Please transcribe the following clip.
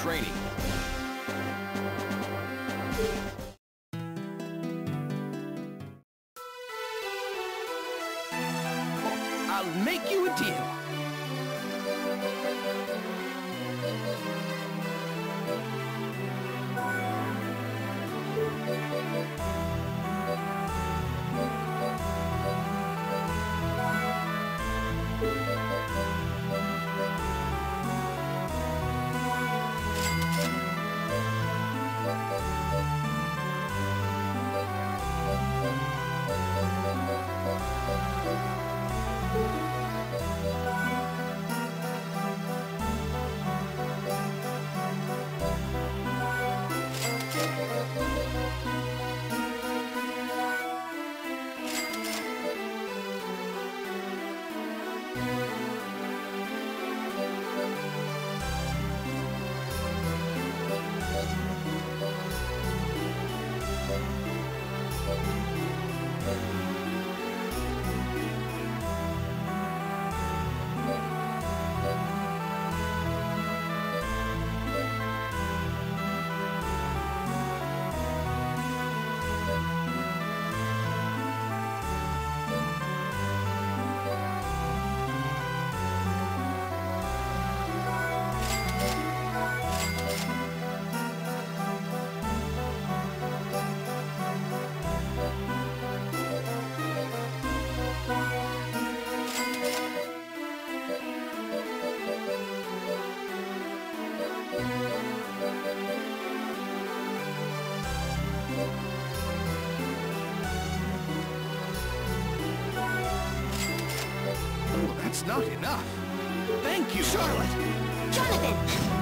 training. I'll make you a deal. Not enough. Thank you, Charlotte. Jonathan!